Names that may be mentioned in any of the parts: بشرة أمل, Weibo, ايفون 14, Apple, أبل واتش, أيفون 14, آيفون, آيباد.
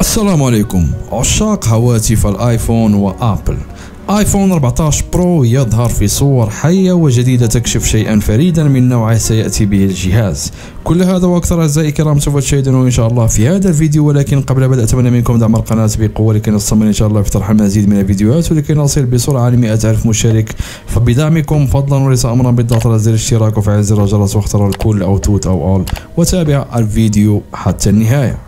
السلام عليكم عشاق هواتف الايفون وابل. ايفون 14 برو يظهر في صور حية وجديدة تكشف شيئا فريدا من نوعه سيأتي به الجهاز. كل هذا واكثر اعزائي الكرام سوف تشاهدونه ان شاء الله في هذا الفيديو، ولكن قبل البدء اتمنى منكم دعم القناة بقوة لكي نستمر ان شاء الله في طرح المزيد من الفيديوهات ولكي نصل بسرعة ل 100,000 مشترك، فبدعمكم فضلا وليس امرا بالضغط على زر الاشتراك وفعل زر الجرس واختار الكل او توت او اول وتابع الفيديو حتى النهاية.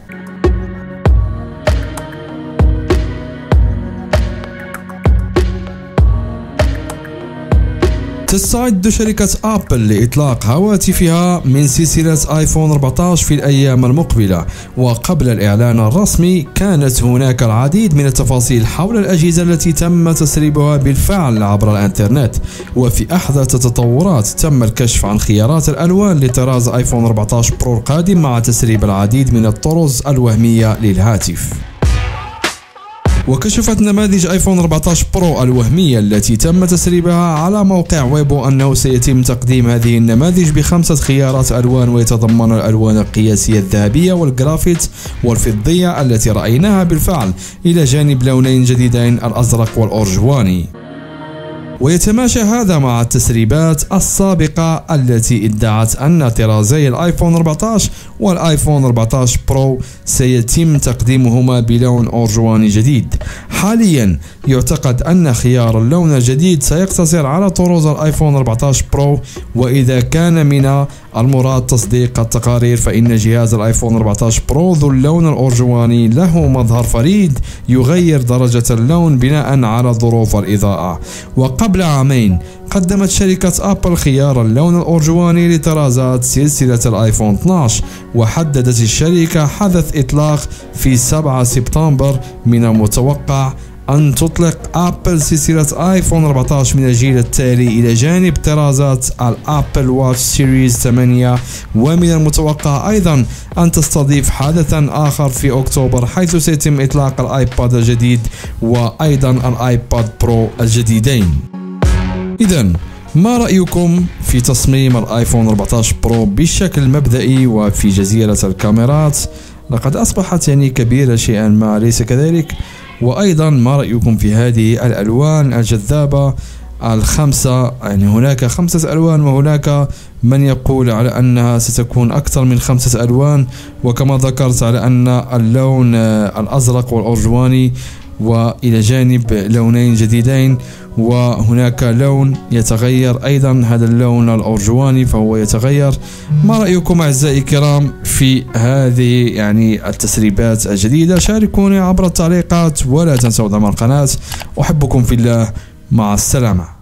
تستعد شركة أبل لإطلاق هواتفها من سلسلة آيفون 14 في الأيام المقبلة، وقبل الإعلان الرسمي كانت هناك العديد من التفاصيل حول الأجهزة التي تم تسريبها بالفعل عبر الإنترنت. وفي أحدث التطورات تم الكشف عن خيارات الألوان لطراز آيفون 14 برو القادم مع تسريب العديد من الطرز الوهمية للهاتف. وكشفت نماذج آيفون 14 برو الوهمية التي تم تسريبها على موقع ويبو أنه سيتم تقديم هذه النماذج ب5 خيارات ألوان، ويتضمن الألوان القياسية الذهبية والجرافيت والفضية التي رأيناها بالفعل، إلى جانب لونين جديدين الأزرق والأرجواني. ويتماشى هذا مع التسريبات السابقة التي ادعت أن طرازي الآيفون 14 والآيفون 14 برو سيتم تقديمهما بلون أرجواني جديد. حاليا يعتقد أن خيار اللون الجديد سيقتصر على طروز الآيفون 14 برو، وإذا كان من المراد تصديق التقارير فإن جهاز الآيفون 14 برو ذو اللون الأرجواني له مظهر فريد يغير درجة اللون بناء على ظروف الإضاءة. قبل عامين قدمت شركة أبل خيار اللون الأرجواني لطرازات سلسلة الآيفون 12، وحددت الشركة حدث إطلاق في 7 سبتمبر. من المتوقع أن تطلق أبل سلسلة آيفون 14 من الجيل التالي إلى جانب طرازات الأبل واتش سيريز 8، ومن المتوقع أيضا أن تستضيف حدثا آخر في أكتوبر حيث سيتم إطلاق الآيباد الجديد وأيضا الآيباد برو الجديدين. إذن ما رأيكم في تصميم الآيفون 14 برو بالشكل المبدئي؟ وفي جزيرة الكاميرات لقد أصبحت كبيرة شيئا ما، ليس كذلك؟ وأيضا ما رأيكم في هذه الألوان الجذابة ال5؟ هناك 5 ألوان، وهناك من يقول على أنها ستكون أكثر من 5 ألوان، وكما ذكرت على أن اللون الأزرق والأرجواني وإلى جانب لونين جديدين، وهناك لون يتغير أيضا، هذا اللون الأرجواني فهو يتغير. ما رأيكم أعزائي الكرام في هذه التسريبات الجديدة؟ شاركوني عبر التعليقات ولا تنسوا دعم القناة. أحبكم في الله، مع السلامة.